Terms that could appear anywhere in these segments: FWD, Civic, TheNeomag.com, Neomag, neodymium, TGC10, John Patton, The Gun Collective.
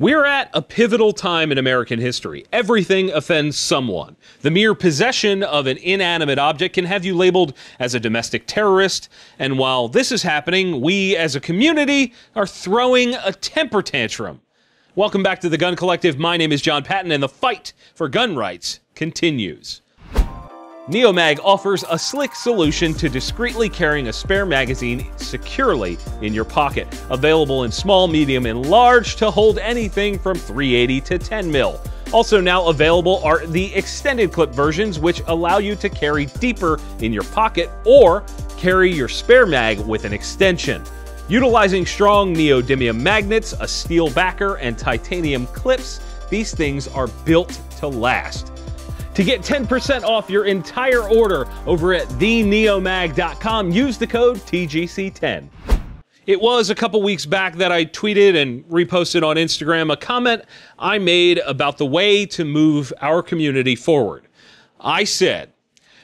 We're at a pivotal time in American history. Everything offends someone. The mere possession of an inanimate object can have you labeled as a domestic terrorist, and while this is happening, we as a community are throwing a temper tantrum. Welcome back to The Gun Collective. My name is John Patton, and the fight for gun rights continues. Neomag offers a slick solution to discreetly carrying a spare magazine securely in your pocket. Available in small, medium, and large to hold anything from .380 to 10 mil. Also now available are the extended clip versions, which allow you to carry deeper in your pocket or carry your spare mag with an extension. Utilizing strong neodymium magnets, a steel backer, and titanium clips, these things are built to last. To get 10% off your entire order over at TheNeomag.com, use the code TGC10. It was a couple weeks back that I tweeted and reposted on Instagram a comment I made about the way to move our community forward. I said,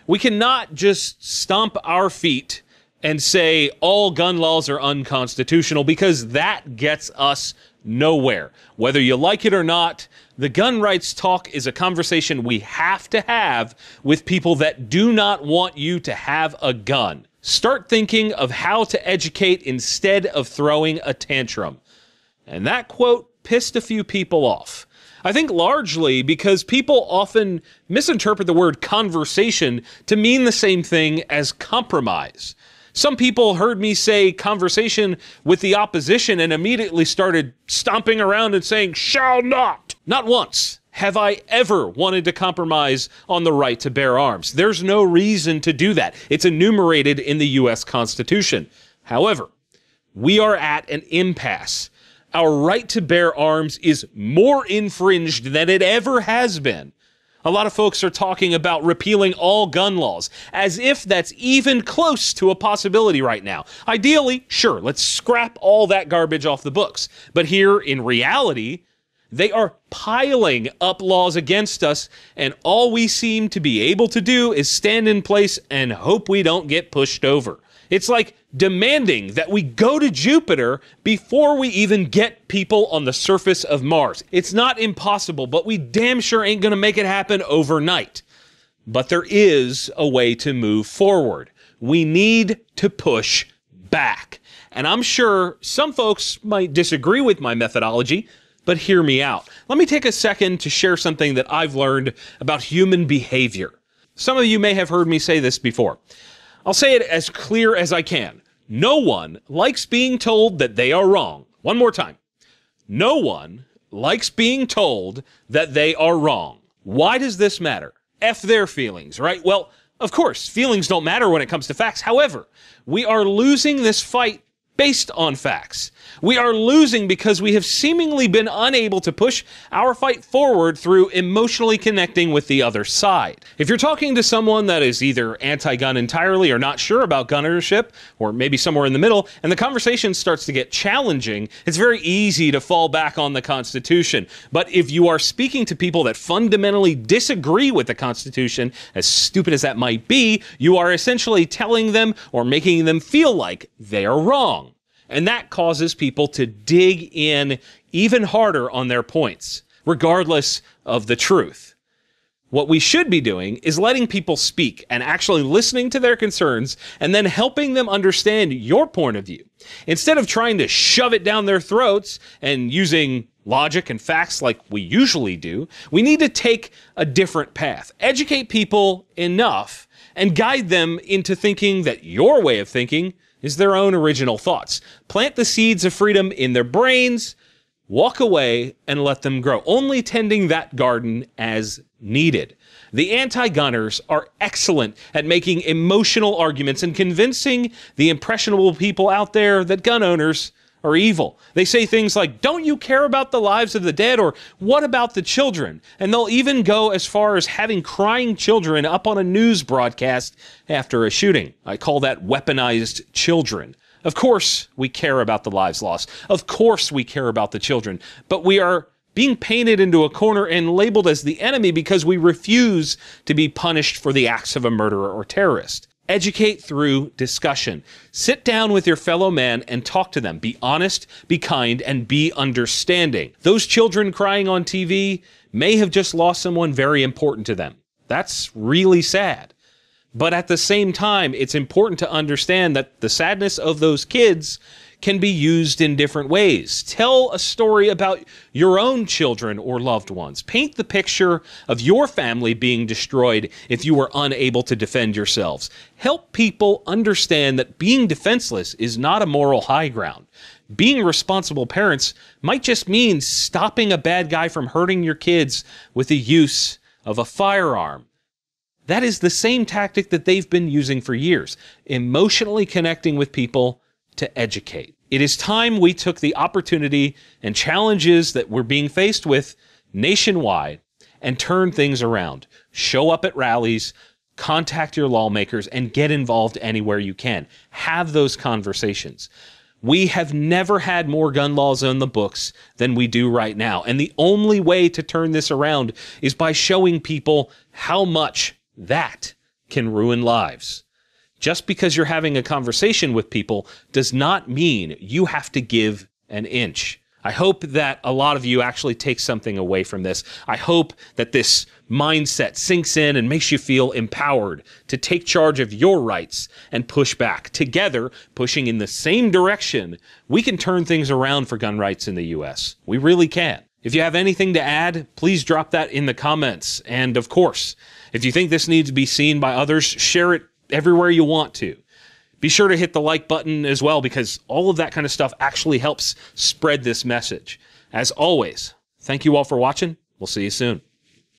we cannot just stomp our feet and say all gun laws are unconstitutional, because that gets us nowhere. Whether you like it or not, the gun rights talk is a conversation we have to have with people that do not want you to have a gun. Start thinking of how to educate instead of throwing a tantrum. And that quote pissed a few people off. I think largely because people often misinterpret the word conversation to mean the same thing as compromise. Some people heard me say conversation with the opposition and immediately started stomping around and saying, shall not. Not once have I ever wanted to compromise on the right to bear arms. There's no reason to do that. It's enumerated in the U.S. Constitution. However, we are at an impasse. Our right to bear arms is more infringed than it ever has been. A lot of folks are talking about repealing all gun laws, as if that's even close to a possibility right now. Ideally, sure, let's scrap all that garbage off the books. But here, in reality, they are piling up laws against us, and all we seem to be able to do is stand in place and hope we don't get pushed over. It's like demanding that we go to Jupiter before we even get people on the surface of Mars. It's not impossible, but we damn sure ain't gonna make it happen overnight. But there is a way to move forward. We need to push back. And I'm sure some folks might disagree with my methodology, but hear me out. Let me take a second to share something that I've learned about human behavior. Some of you may have heard me say this before. I'll say it as clear as I can. No one likes being told that they are wrong. One more time. No one likes being told that they are wrong. Why does this matter? F their feelings, right? Well, of course, feelings don't matter when it comes to facts. However, we are losing this fight based on facts. We are losing because we have seemingly been unable to push our fight forward through emotionally connecting with the other side. If you're talking to someone that is either anti-gun entirely or not sure about gun ownership, or maybe somewhere in the middle, and the conversation starts to get challenging, it's very easy to fall back on the Constitution. But if you are speaking to people that fundamentally disagree with the Constitution, as stupid as that might be, you are essentially telling them or making them feel like they are wrong. And that causes people to dig in even harder on their points, regardless of the truth. What we should be doing is letting people speak and actually listening to their concerns and then helping them understand your point of view. Instead of trying to shove it down their throats and using logic and facts like we usually do, we need to take a different path. Educate people enough and guide them into thinking that your way of thinking is their own original thoughts. Plant the seeds of freedom in their brains, walk away, and let them grow, only tending that garden as needed. The anti-gunners are excellent at making emotional arguments and convincing the impressionable people out there that gun owners are evil. They say things like, don't you care about the lives of the dead? Or what about the children? And they'll even go as far as having crying children up on a news broadcast after a shooting. I call that weaponized children. Of course we care about the lives lost. Of course we care about the children. But we are being painted into a corner and labeled as the enemy because we refuse to be punished for the acts of a murderer or terrorist. Educate through discussion. Sit down with your fellow man and talk to them. Be honest, be kind, and be understanding. Those children crying on TV may have just lost someone very important to them. That's really sad. But at the same time, it's important to understand that the sadness of those kids can be used in different ways. Tell a story about your own children or loved ones. Paint the picture of your family being destroyed if you were unable to defend yourselves. Help people understand that being defenseless is not a moral high ground. Being responsible parents might just mean stopping a bad guy from hurting your kids with the use of a firearm. That is the same tactic that they've been using for years, emotionally connecting with people to educate. It is time we took the opportunity and challenges that we're being faced with nationwide and turn things around. Show up at rallies, contact your lawmakers, and get involved anywhere you can. Have those conversations. We have never had more gun laws on the books than we do right now. And the only way to turn this around is by showing people how much that can ruin lives. Just because you're having a conversation with people does not mean you have to give an inch. I hope that a lot of you actually take something away from this. I hope that this mindset sinks in and makes you feel empowered to take charge of your rights and push back. Together, pushing in the same direction, we can turn things around for gun rights in the US. We really can. If you have anything to add, please drop that in the comments. And of course, if you think this needs to be seen by others, share it everywhere you want to. Be sure to hit the like button as well, because all of that kind of stuff actually helps spread this message. As always, thank you all for watching. We'll see you soon.